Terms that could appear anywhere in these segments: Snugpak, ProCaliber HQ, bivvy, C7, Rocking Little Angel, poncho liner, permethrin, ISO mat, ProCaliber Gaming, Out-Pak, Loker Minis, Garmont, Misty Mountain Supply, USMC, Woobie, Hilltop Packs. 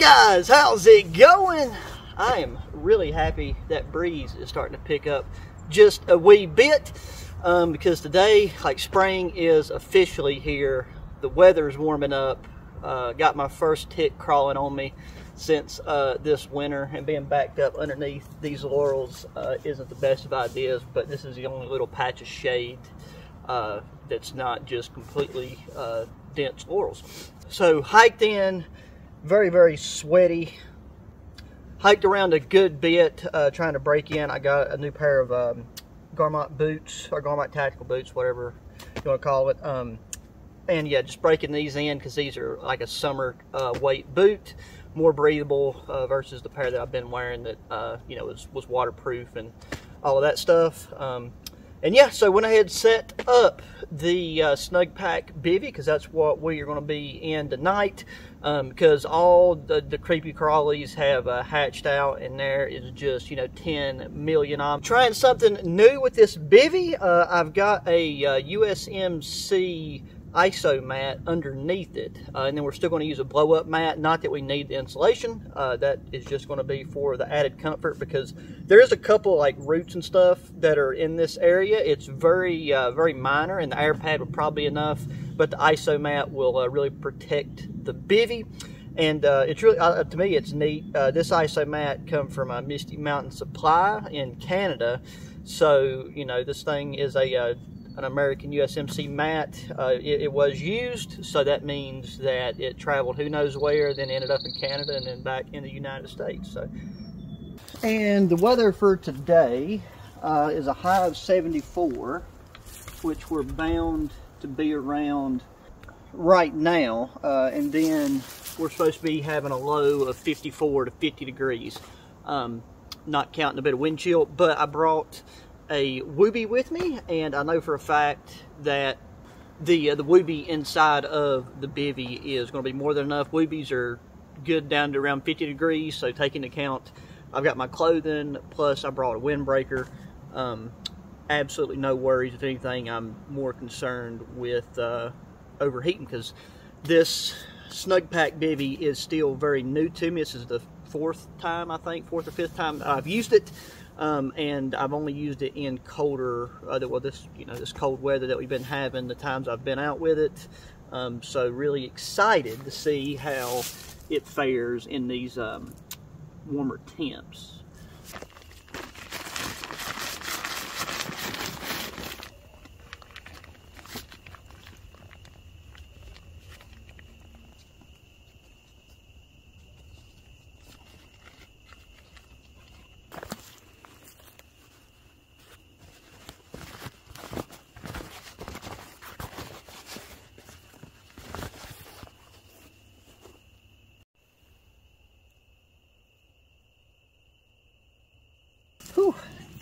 Guys, how's it going? I am really happy that breeze is starting to pick up just a wee bit because today, like, spring is officially here. The weather's warming up. Got my first tick crawling on me since this winter, and being backed up underneath these laurels isn't the best of ideas, but this is the only little patch of shade that's not just completely dense laurels. So hiked in, very sweaty, hiked around a good bit trying to break in. I got a new pair of Garmont boots, or Garmont tactical boots, whatever you want to call it, and yeah, just breaking these in because these are like a summer weight boot, more breathable versus the pair that I've been wearing that you know was waterproof and all of that stuff. And yeah, so went ahead and set up the Snugpak bivvy because that's what we are going to be in tonight, because all the creepy crawlies have hatched out, and there is just, you know, 10 million of them. Trying something new with this bivvy. I've got a USMC ISO mat underneath it, and then we're still going to use a blow-up mat. Not that we need the insulation, that is just going to be for the added comfort, because there is a couple like roots and stuff that are in this area. It's very minor, and the air pad would probably be enough, but the ISO mat will really protect the bivvy. And it's really, to me, it's neat. This ISO mat come from Misty Mountain Supply in Canada, so you know this thing is a an American USMC mat. It was used, so that means that it traveled who knows where, then ended up in Canada and then back in the United States. So, and the weather for today is a high of 74, which we're bound to be around right now, and then we're supposed to be having a low of 54 to 50 degrees, not counting a bit of wind chill. But I brought a Woobie with me, and I know for a fact that the Woobie inside of the bivvy is going to be more than enough. Woobies are good down to around 50 degrees, so take into account I've got my clothing, plus I brought a windbreaker. Absolutely no worries. If anything, I'm more concerned with overheating, because this Snugpak bivy is still very new to me. This is the fourth or fifth time I've used it, and I've only used it in colder, this cold weather that we've been having, the times I've been out with it. So really excited to see how it fares in these warmer temps.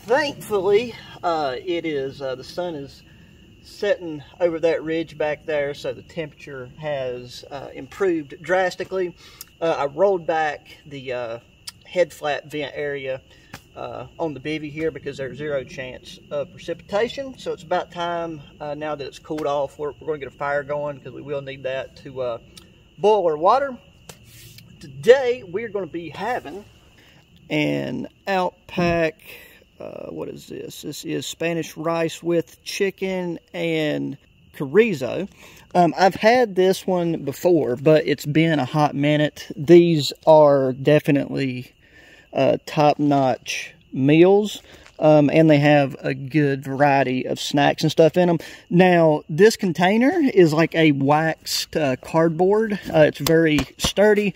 Thankfully, it is the sun is setting over that ridge back there, so the temperature has improved drastically. I rolled back the head flap vent area on the bivy here because there's zero chance of precipitation. So it's about time now that it's cooled off. We're going to get a fire going because we will need that to boil our water. Today we're going to be having an Out-Pak. What is this? This is Spanish rice with chicken and chorizo. I've had this one before, but it's been a hot minute. These are definitely top-notch meals, and they have a good variety of snacks and stuff in them. Now, this container is like a waxed cardboard. It's very sturdy,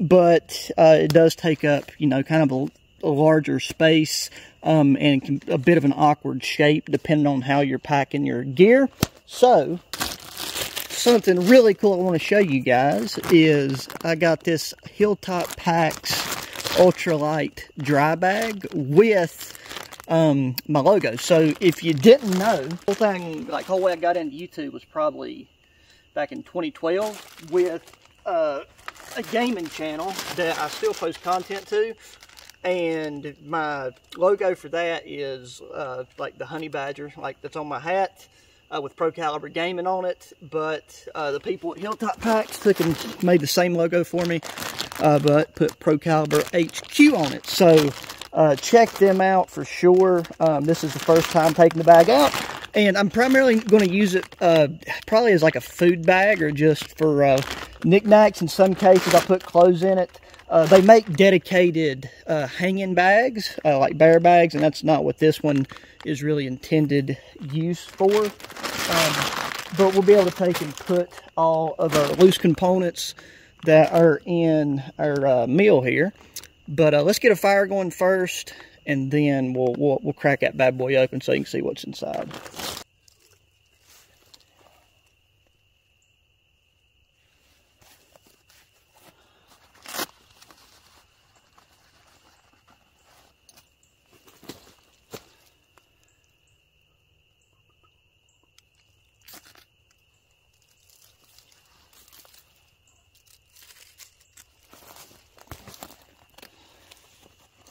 but it does take up, kind of a larger space, and a bit of an awkward shape depending on how you're packing your gear. So something really cool I want to show you guys is I got this Hilltop Packs ultralight dry bag with my logo. So if you didn't know, the whole thing, like the whole way I got into YouTube was probably back in 2012 with a gaming channel that I still post content to. And my logo for that is like the honey badger, like that's on my hat, with ProCaliber Gaming on it. But the people at Hilltop Packs took and made the same logo for me, but put ProCaliber HQ on it. So check them out for sure. This is the first time taking the bag out, and I'm primarily going to use it probably as like a food bag or just for knickknacks. In some cases, I put clothes in it. They make dedicated hanging bags, like bear bags, and that's not what this one is really intended use for. But we'll be able to take and put all of our loose components that are in our meal here. But let's get a fire going first, and then we'll crack that bad boy open so you can see what's inside.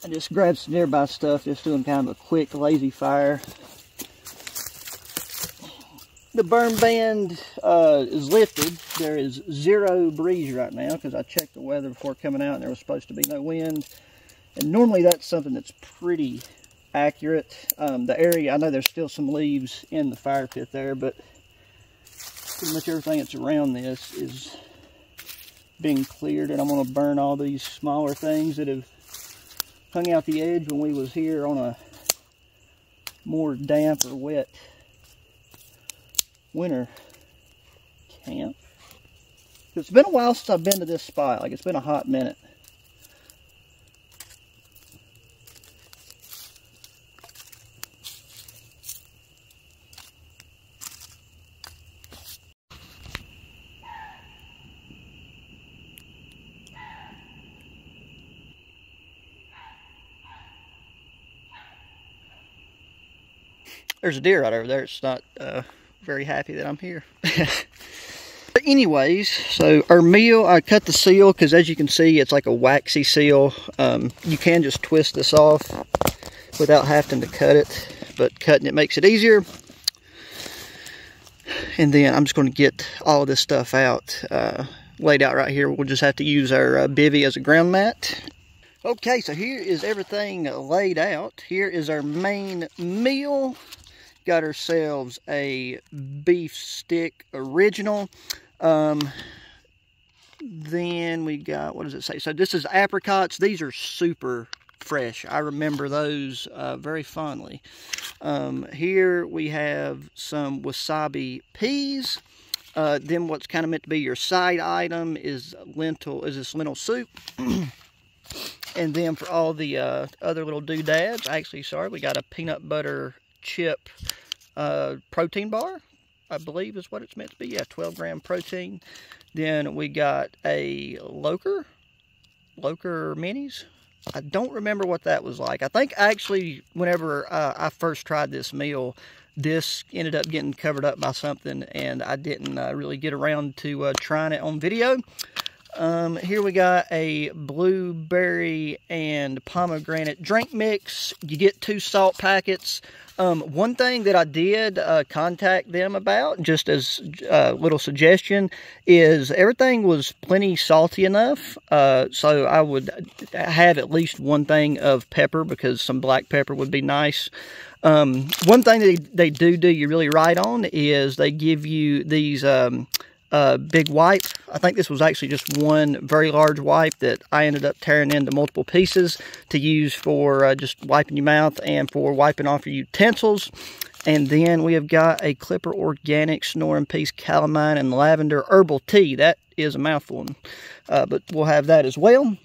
I just grabbed some nearby stuff, just doing kind of a quick, lazy fire. The burn band is lifted. There is zero breeze right now because I checked the weather before coming out and there was supposed to be no wind. And normally that's something that's pretty accurate. The area, I know there's still some leaves in the fire pit there, but pretty much everything that's around this is being cleared. And I'm going to burn all these smaller things that have hung out the edge when we was here on a more damp or wet winter camp. It's been a while since I've been to this spot. Like, it's been a hot minute. There's a deer right over there. It's not very happy that I'm here. But anyways, so our meal, I cut the seal because as you can see it's like a waxy seal. You can just twist this off without having to cut it, but cutting it makes it easier. And then I'm just going to get all of this stuff out, laid out right here. We'll just have to use our bivvy as a ground mat. Okay, so here is everything laid out. Here is our main meal. Got ourselves a beef stick original. Then we got, what does it say? So this is apricots. These are super fresh. I remember those very fondly. Here we have some wasabi peas. Then what's kind of meant to be your side item is this lentil soup. And then for all the other little doodads, actually, sorry, we got a peanut butter chip protein bar, I believe is what it's meant to be. Yeah, 12-gram protein. Then we got a Loker Minis. I don't remember what that was like. I think actually whenever I first tried this meal, this ended up getting covered up by something, and I didn't really get around to trying it on video. Here we got a blueberry and pomegranate drink mix. You get 2 salt packets. One thing that I did contact them about, just as a little suggestion, is everything was plenty salty enough. So I would have at least one thing of pepper, because some black pepper would be nice. One thing that they do you really right on is they give you these big wipe. I think this was actually just one very large wipe that I ended up tearing into multiple pieces to use for just wiping your mouth and for wiping off your utensils. And then we have got a Clipper Organic Snore and Peace Calamine and Lavender Herbal Tea. That is a mouthful, but we'll have that as well.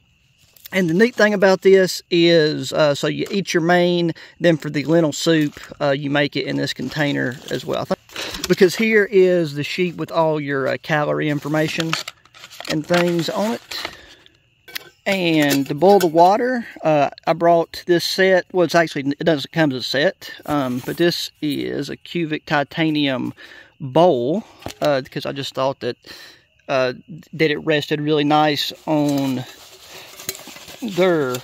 And the neat thing about this is, so you eat your main, then for the lentil soup, you make it in this container as well. Because here is the sheet with all your calorie information and things on it. And to boil the water, I brought this set. Well, it's actually, it doesn't come as a set, but this is a cubic titanium bowl, because I just thought that that it rested really nice on their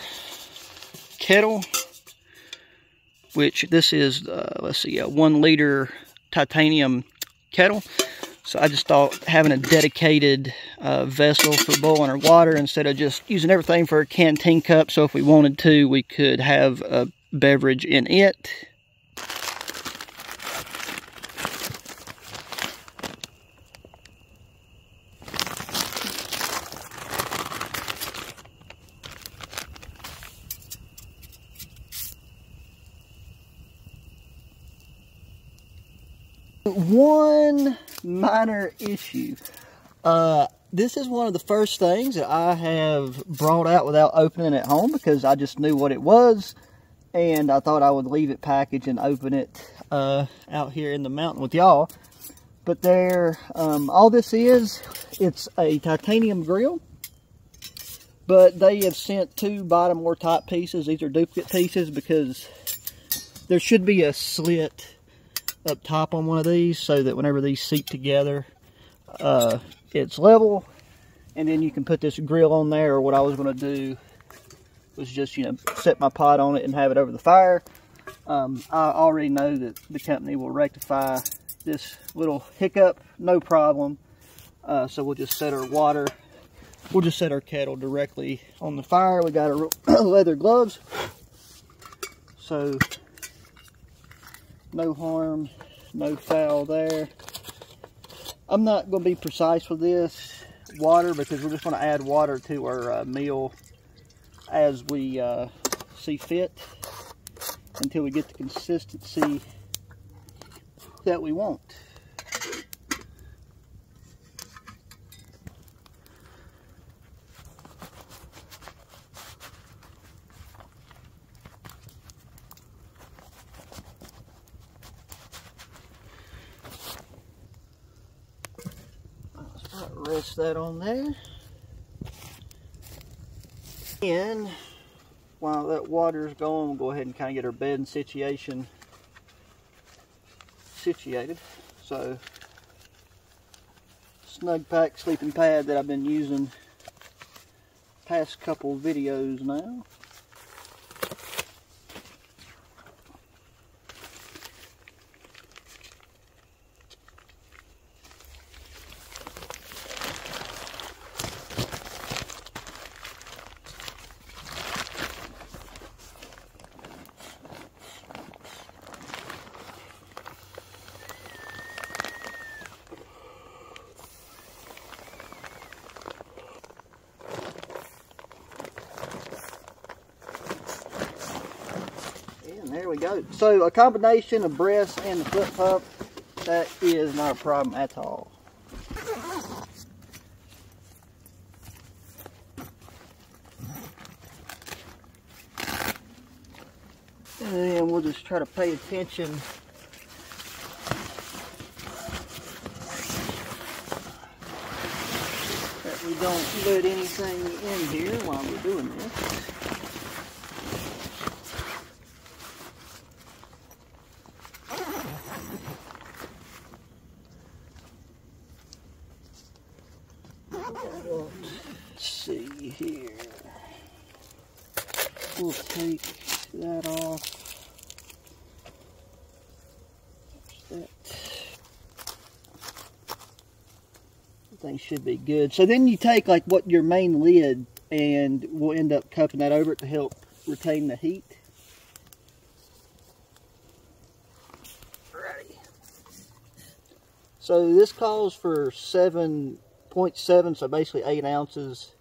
kettle, which this is, let's see, a 1-liter titanium kettle. So I just thought having a dedicated vessel for boiling our water instead of just using everything for a canteen cup, so if we wanted to, we could have a beverage in it. One minor issue. This is one of the first things that I have brought out without opening it home, because I just knew what it was and I thought I would leave it packaged and open it out here in the mountain with y'all. But there, all this is, it's a titanium grill, but they have sent 2 bottom or top pieces. These are duplicate pieces because there should be a slit up top on one of these so that whenever these seat together, it's level, and then you can put this grill on there. Or what I was going to do was just, you know, set my pot on it and have it over the fire. I already know that the company will rectify this little hiccup, no problem. So we'll just set our water, we'll just set our kettle directly on the fire. We got our leather gloves, so no harm, no foul there. I'm not going to be precise with this water because we're just going to add water to our meal as we see fit until we get the consistency that we want. Rest that on there, and while that water's going, we'll go ahead and kind of get our bed and situated. So Snugpak sleeping pad that I've been using past couple videos now. There we go. So a combination of breast and the foot pump, that is not a problem at all. And then we'll just try to pay attention that we don't put anything in here while we're doing this. Let's see here. We'll take that off. That thing should be good. So then you take like what your main lid, and we'll end up cupping that over it to help retain the heat. Alrighty. So this calls for 7.7, so basically 8 ounces.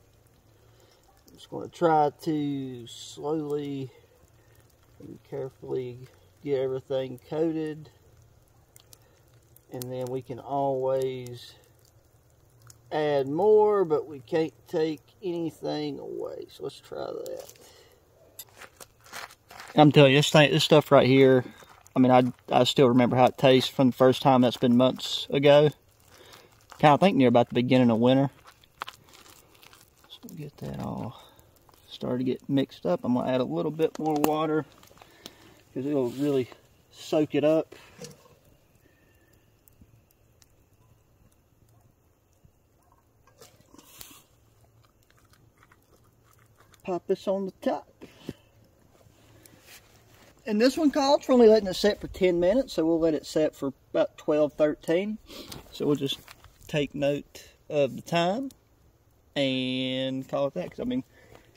I'm just going to try to slowly and carefully get everything coated, and then we can always add more, but we can't take anything away, so let's try that. I'm telling you, this stuff right here, I mean, I still remember how it tastes from the first time. That's been months ago. Kind of think near about the beginning of winter. So we'll get that all started to get mixed up. I'm gonna add a little bit more water because it'll really soak it up. Pop this on the top. And this one calls for only letting it set for 10 minutes, so we'll let it set for about 12, 13. So we'll just take note of the time and call it that, because I mean,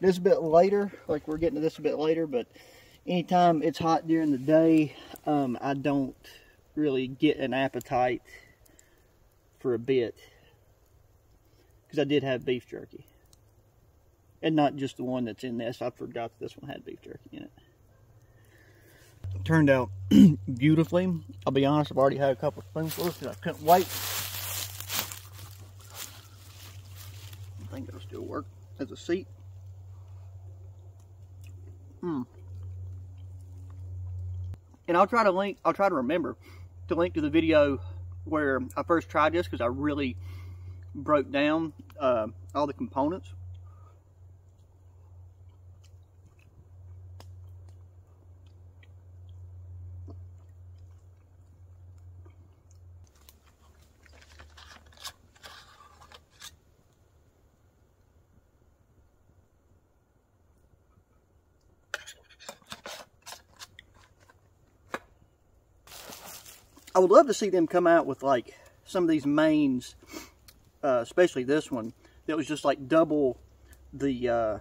this a bit later, like we're getting to this a bit later, but anytime it's hot during the day, I don't really get an appetite for a bit, because I did have beef jerky, and not just the one that's in this. I forgot that this one had beef jerky in it. It turned out beautifully. I'll be honest, I've already had a couple spoonfuls because I couldn't wait. I think it'll still work as a seat. And I'll try to remember to link to the video where I first tried this, because I really broke down all the components. I would love to see them come out with like some of these mains, especially this one that was just like double the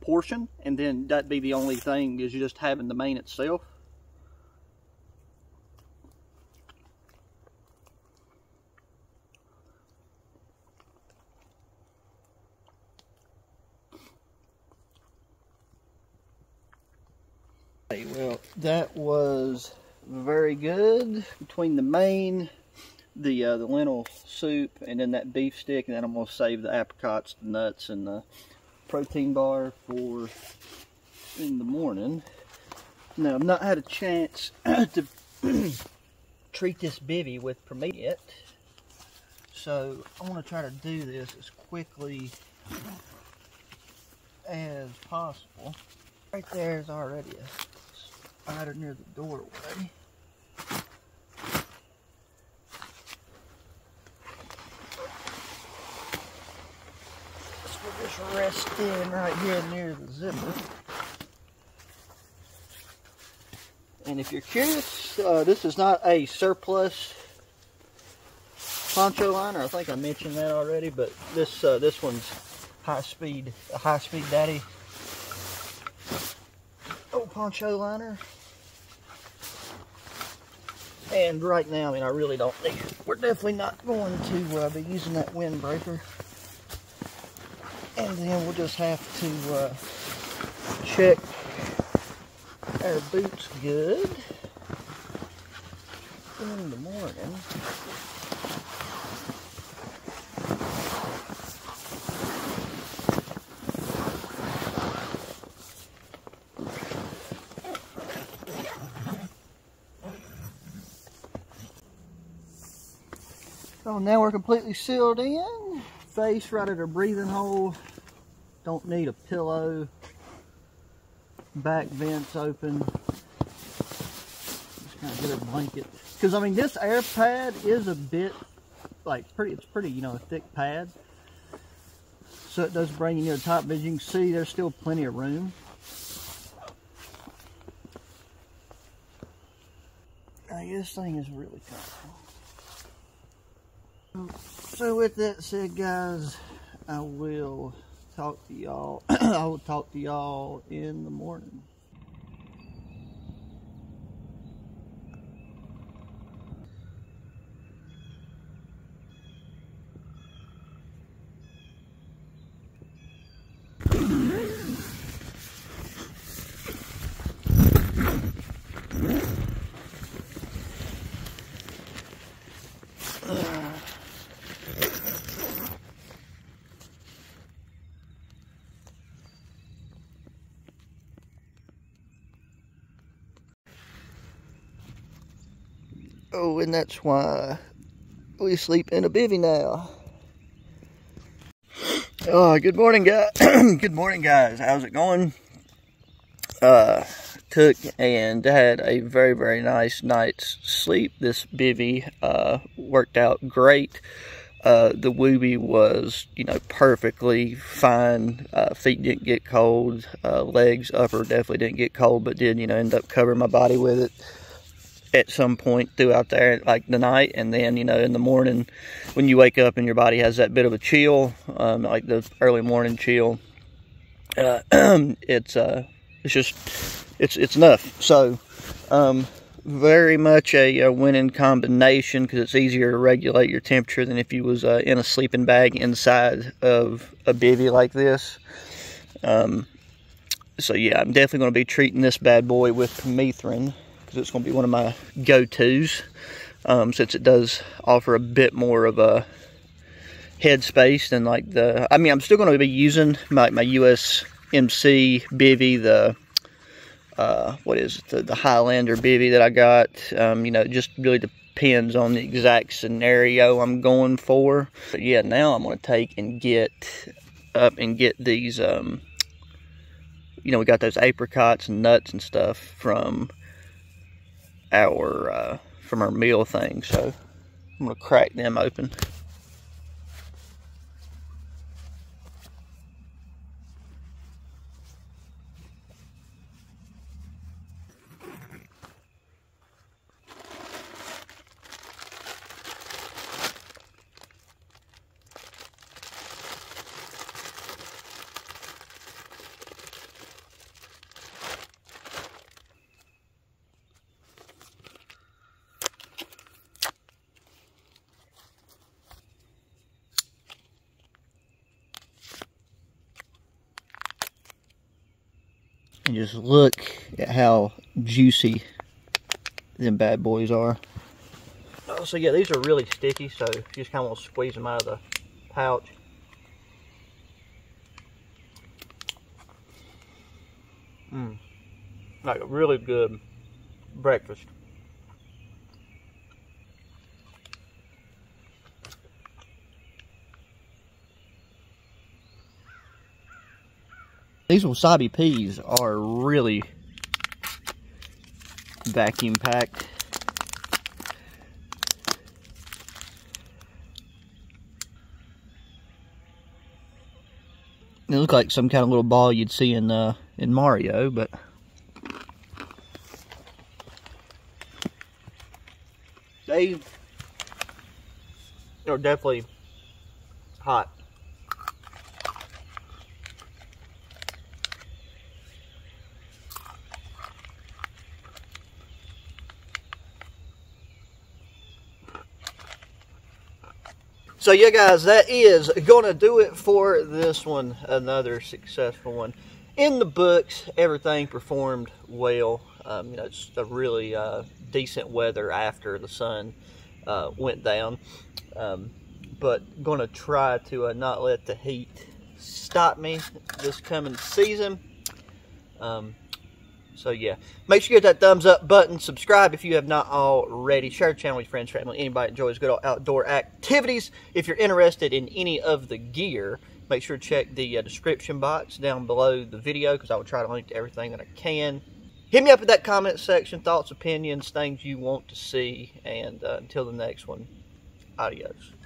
portion, and then that'd be the only thing is just having the main itself. Okay, well, that was very good. Between the main, the lentil soup, and then that beef stick, and then I'm going to save the apricots, the nuts, and the protein bar for in the morning. Now, I've not had a chance to treat this bivy with permethrin yet, so I want to try to do this as quickly as possible. Right there is already a spider near the doorway. pressed in right here near the zipper. And if you're curious, this is not a surplus poncho liner. I think I mentioned that already, but this this one's high speed daddy old poncho liner. And right now, I mean, I really don't need it. We're definitely not going to be using that windbreaker. And then we'll just have to check our boots good in the morning. So now we're completely sealed in. Face right at our breathing hole. Don't need a pillow. Back vents open. Just kind of get a blanket. Because I mean, this air pad is a bit like it's pretty, you know, a thick pad. So it does bring you near the top, but as you can see, there's still plenty of room. Now, this thing is really comfortable. So with that said, guys, I will talk to y'all. I will talk to y'all in the morning. Oh, and that's why we sleep in a bivvy now. Oh, good morning, guys. Good morning, guys. How's it going? Took and had a very, very nice night's sleep. This bivvy worked out great. The Woobie was, you know, perfectly fine. Feet didn't get cold. Legs, upper definitely didn't get cold, but did, you know, end up covering my body with it at some point throughout there, like the night. And then, you know, in the morning when you wake up and your body has that bit of a chill, like the early morning chill, it's enough. So very much a winning combination, because it's easier to regulate your temperature than if you was in a sleeping bag inside of a bivvy like this. So yeah, I'm definitely going to be treating this bad boy with permethrin. It's going to be one of my go-to's, since it does offer a bit more of a headspace than like the, I mean, I'm still going to be using my USMC bivvy, the what is it, the Highlander bivvy that I got. You know, it just really depends on the exact scenario I'm going for. But yeah, now I'm going to take and get up and get these, you know, we got those apricots and nuts and stuff from our meal thing, so I'm gonna crack them open. And just look at how juicy them bad boys are. Oh, so yeah, these are really sticky, so you just kind of want to squeeze them out of the pouch. Like a really good breakfast. These wasabi peas are really vacuum packed. It looked like some kind of little ball you'd see in Mario, but they are definitely hot. So yeah guys, that is gonna do it for this one. Another successful one in the books. Everything performed well. You know, just a really decent weather after the sun went down. But gonna try to not let the heat stop me this coming season. So yeah, make sure you hit that thumbs up button, subscribe if you have not already, share the channel with your friends, family, anybody enjoys good old outdoor activities. If you're interested in any of the gear, make sure to check the description box down below the video, because I will try to link to everything that I can. Hit me up in that comment section, thoughts, opinions, things you want to see, and until the next one, adios.